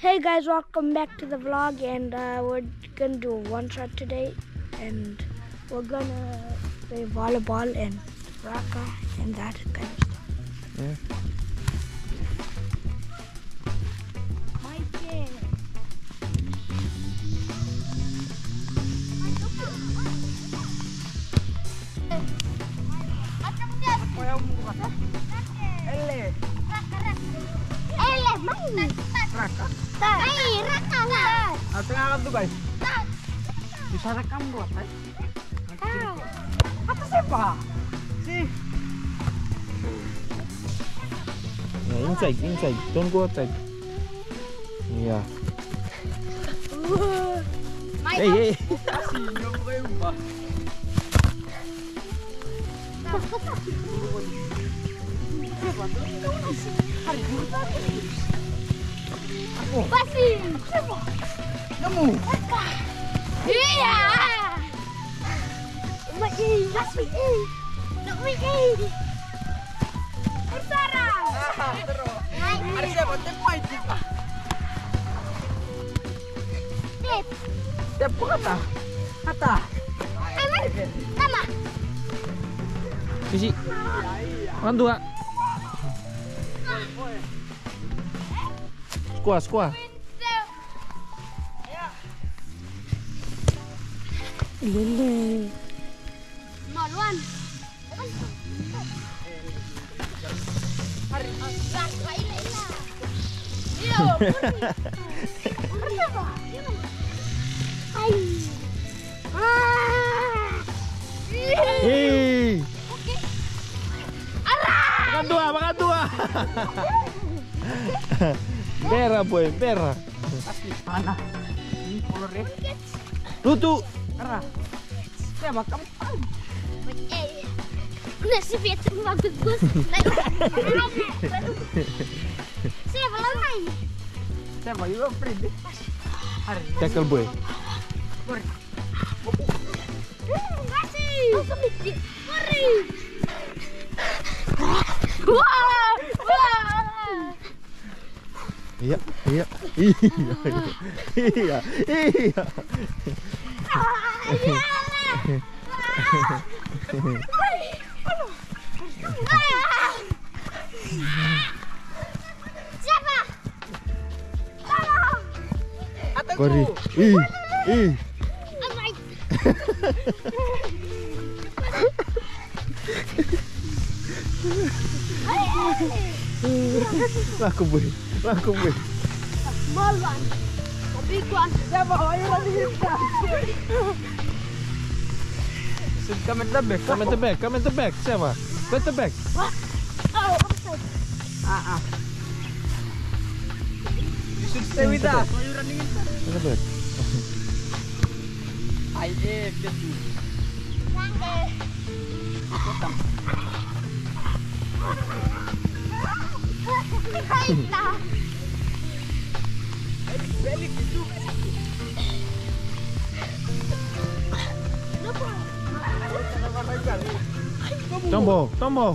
Hey guys, welcome back to the vlog, and we're gonna do a one shot today, and we're gonna play volleyball and raka and that kind of stuff. Yeah. Guys, bisa rekam buat guys. Apa siapa sih? Nah, inside, don't go outside. Iya. Hey. Basi. Kamu. Iya. Orang tua. Skuah. Lele. Maluan. Hari makan dua. Berah boy, berah. Asli panah. Ini kolornya. Tutu. Arah. Saya bakal makan. Nasib ya cuma bagus. Saya belum main. Saya mau yuk print. Tackle boy. Boy. Kasih. Mari. Wah. Iya. Siapa? Kori. Ih. Laku boy. Maluan. Tapi kuas siapa? Come in the back. Siapa? Come in the back. Oh, upside. You should stay with us. Why are you running inside? In the back. I did get you. Thank you. Balik itu. Tombo. Tombo,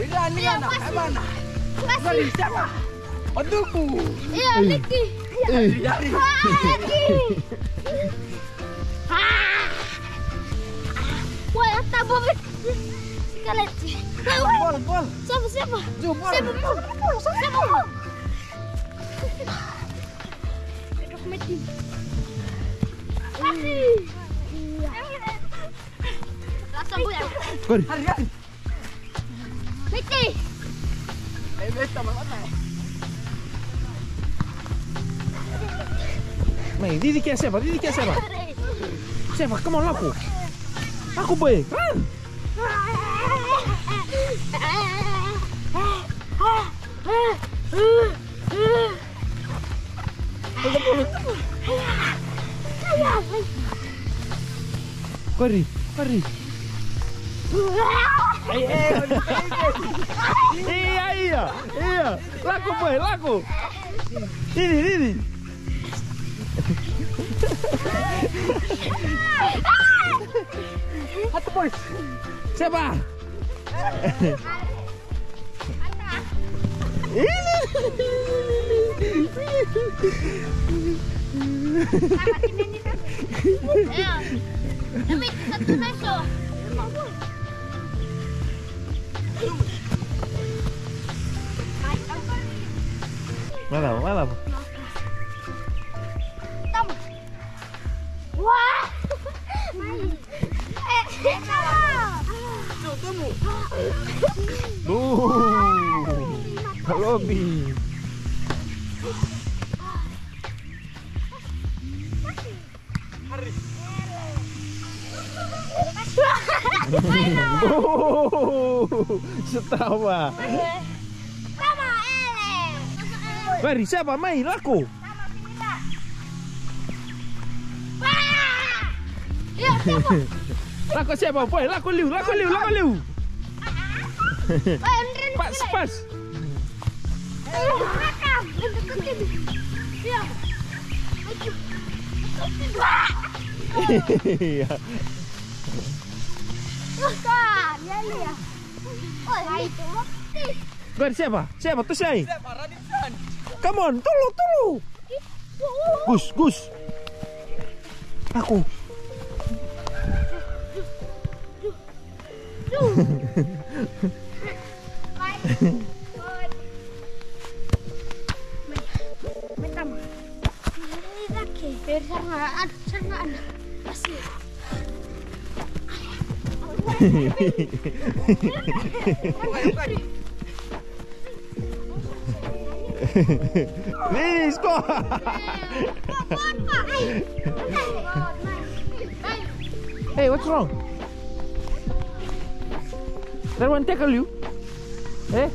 ini anak mana? Masih siapa? Oduku. Iya, Leki. Ah. Wah, tambah sekali. Bol. Siapa? Siapa? Duduk mati. Rasa buaya. Hari. Mati. Mei, Didi siapa? Siapa? Come on, laku. Aku boy. Run. Kori. Iya. Laku boy. Ini. Hati boy. Siapa? Ini. Malam. Wah. Lobi. Setawa. Bari siapa main laku? Laku siapa boy? Laku liu. Pas. Iya. Gue siapa tuh Syai? Come on, tulu. Gus. Aku. Lisko. Hey, what's wrong? That one tackle you? Eh?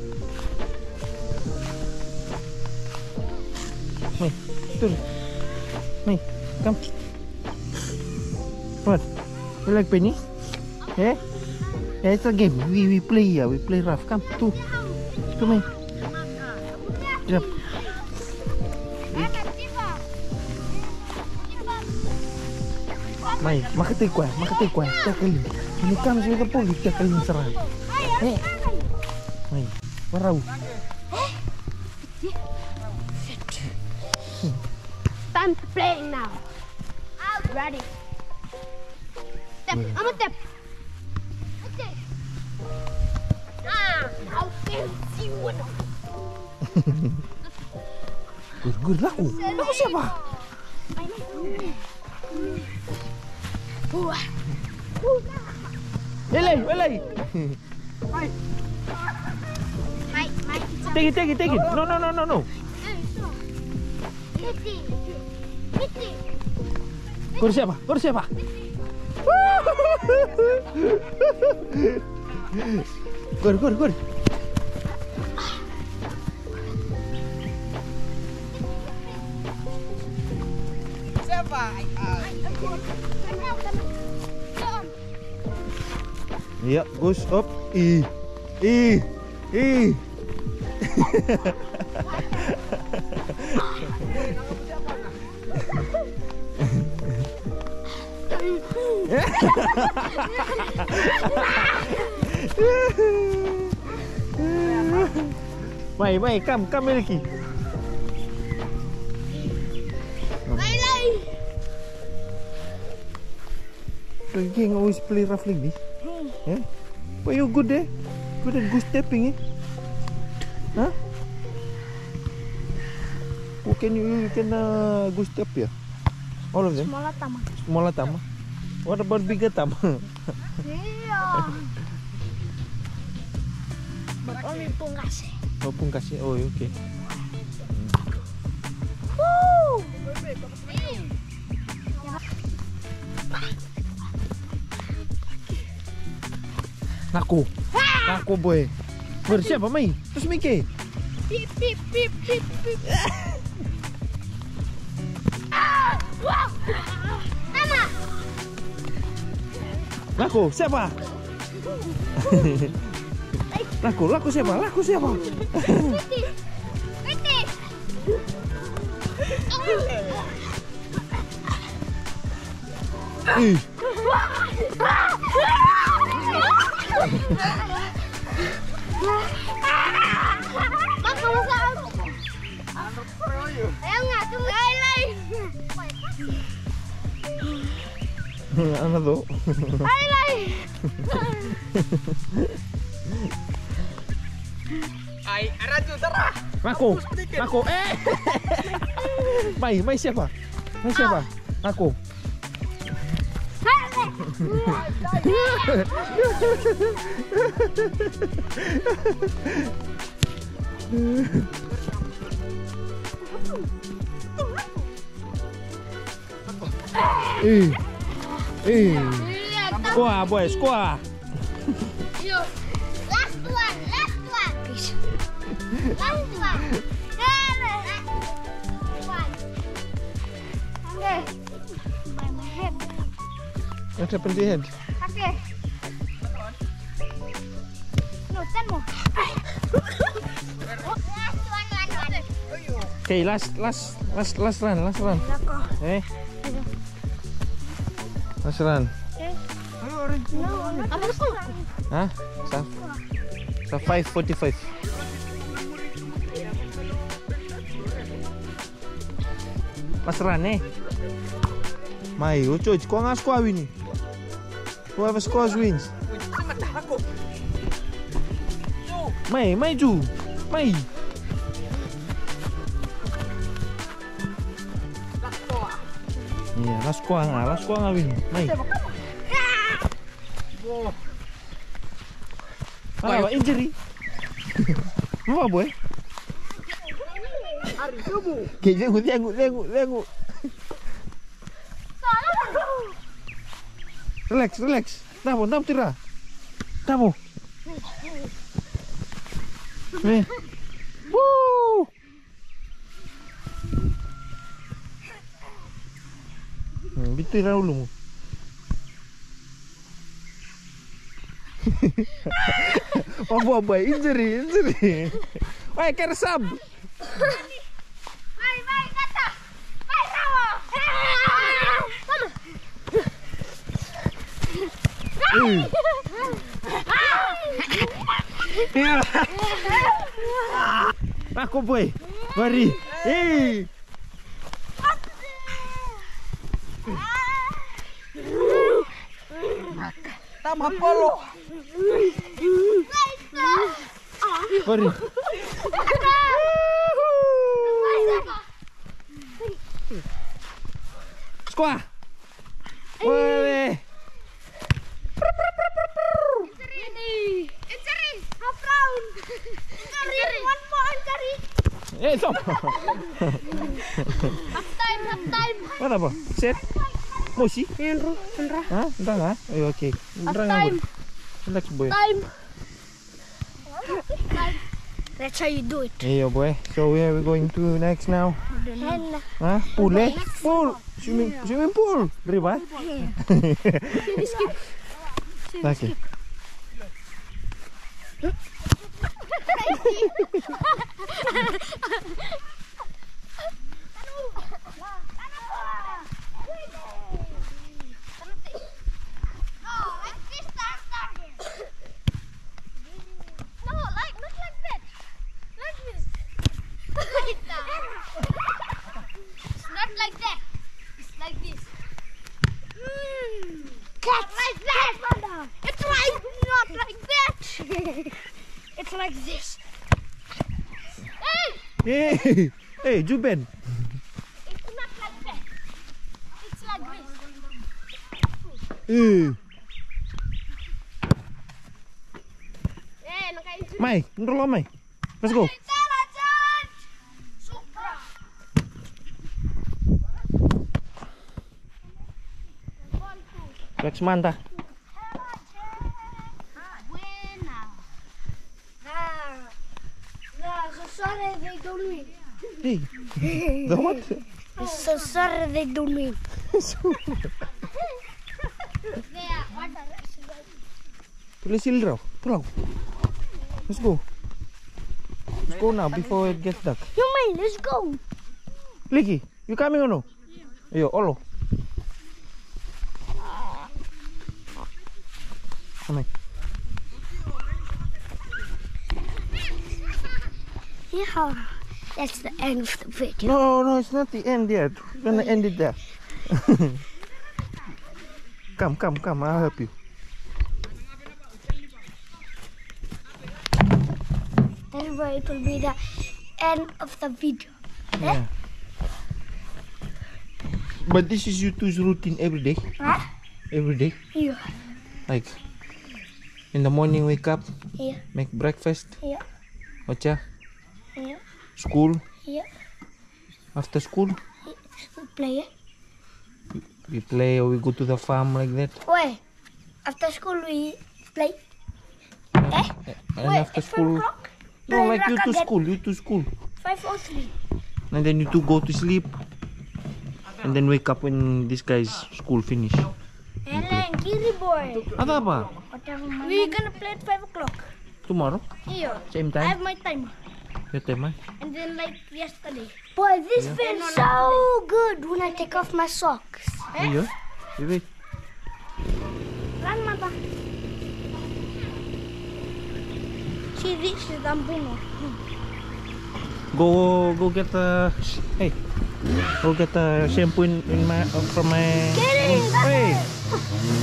Hey, turn. Hey, come. What? You like penny? Eh? Yeah, it's a game. We play here. We play rough. Come, two. Come here. Jump. Mai, makati kuah. Cakali. Ini kami sudah pulih cakali serang. Hei, mai, warau. Time to play now. Ready. Tap. How fancy you know. Gur laku siapa? Wah. Elai. Mai. Take it. No. Piti. Gur siapa? Gur. Iya, Gus up. I. Mai, come lagi. The gang always play rough like this. Yeah? But you're good there. Good at goose stepping, eh? Huh? Who can you can goose step here? Yeah? All of them? Smaller tama. What about bigger tama? Yeah. But only pungkas. Oh, pungkas. Oh, okay. Woo! Naku boy. Bersiap Mai. Terus Miki. Pip. Ah! Wow! Mama. Naku siapa? Laku siapa? Piti. Bang, kamu salah. Ano to? Alay! Ay, aradyo, tara! Ako! Ako! Eh! May siya pa! May siya pa! Ako! Eh! Squaw, boy, squaw. Yo, last one. Last one. Okay. My head. What happened to your head? Okay. No, 10 more. Last one. Okay, last run. Eh? Masran. Hah? Sa 5:45. Masran eh. Mai, ucuj, kau ngas kau win. Whoever scores wins. Mai. Iya, las kuang win. Mai. Wah, injury. Mau apa, boy? Ari subu. Kejeng lengu. Relax. Tamu tira. Tamu. Nih. Woo. Bitira ulumu. Oh boy, injury. Woi, kersab. Mai kata. Mai rawo. Aku boy. Mari. Hey. Tambah polo. Kori. Squaw. Woi. Encari. Half round. One more encari. Eh, stop. Half time. Mana, Pak? Set. Mosi? Enra. Hah? Enra enggak? Ayo, oke. Enra enggak. Relax, boy. Time. That's how you do it. Ayo, boy. So where are we going to next now? Hah? Pool, eh? Pool. Swimming pool. Riba? Iya. Skip. Oke. It's like this. Hey, Juben. It's not like that. It's like this. Mai, ngerlo Mai. Let's go. Let's manta. The what? It's so sorry they don't win. Let's go now before it gets dark. You mean let's go? Liki, you coming or no? Yeah. Yo, Olo. Come on. Yeah. That's the end of the video. No, it's not the end yet. We're gonna end it there. Come, I'll help you. Then it will be the end of the video. Yeah. But this is your two's routine every day? Huh? Every day? Yeah. Like, in the morning wake up? Yeah. Make breakfast? Yeah. Ocha? Yeah. School? Yeah. After school? We play. We play or we go to the farm like that? Wait, after school we play. Eh? And wait, after school? No, like you to school, you to school. 5:03. And then you two go to sleep. And then wake up when this guy's school finish. Ellen, kiri boy. Ada apa? We gonna play at 5 o'clock. Tomorrow? Yeah. Same time? I have my time. Your time? And then like yesterday. Boy, this feels so good when I take off my socks. Yeah? Wait. Run, Mama. She reaches Ambuno. Go get the... Hey. Go get the shampoo in my... From my... Get it! Hey!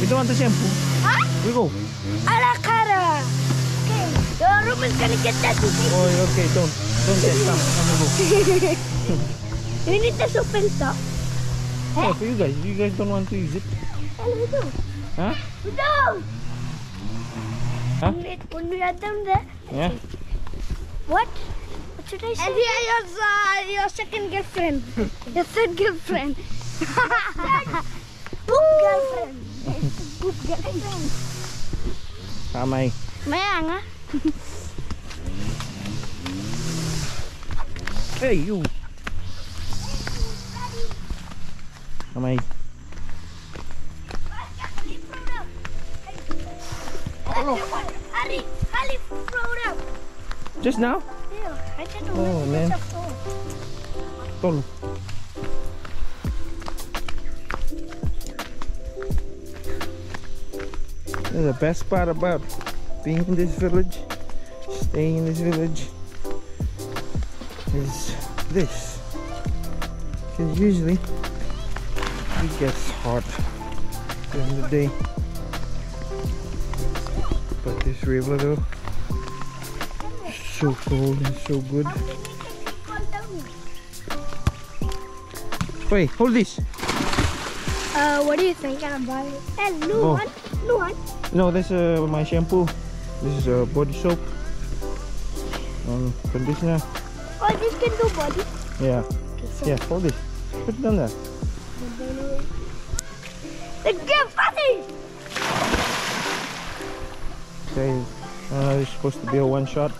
You don't want the shampoo? Huh? We go. Alakara! Okay. Your room is gonna get dirty. Oh, okay. Don't get some. Go. You need the soap and stuff. Oh, for you guys. You guys don't want to use it? Well, we do. Huh? We do! Huh? When we are down there, yeah. What? What should I say? And here is your second girlfriend. Your third girlfriend. Boop girlfriend. Boop girlfriend. Kamay. Mayang, ah. Hey, you. Kamay. Just now? Yeah, I can't remember. Tolu. The best part about being in this village, staying in this village, is this. Because usually it gets hot during the day. But this river though, so cold and so good. Wait, hold this. What do you think about it? No one. No, this is my shampoo. This is body soap and conditioner. Oh, this can do body? Yeah. Okay, so yeah, hold this. Put it on there. The gift party! Okay, it's supposed to be a one shot.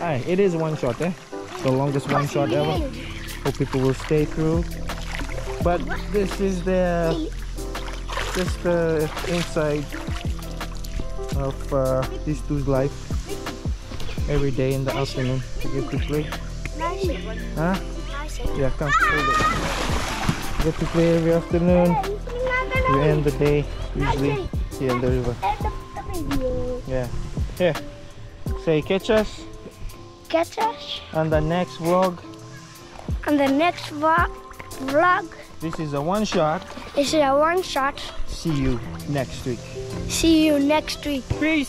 Aye, it is one shot, eh? The longest one shot ever. Hope people will stay through. But this is the just the inside of these two's life. Every day in the afternoon, you could play. Huh? Yeah, come play. Get to play every afternoon. We end the day usually here in the river. Yeah. Here. Say catch us. Catch us. On the next vlog. This is a one shot. See you next week. Peace.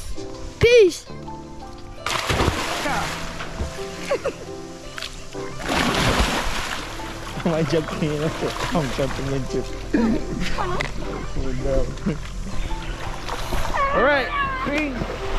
Am I jumping in? I'm jumping into it. All right. Peace.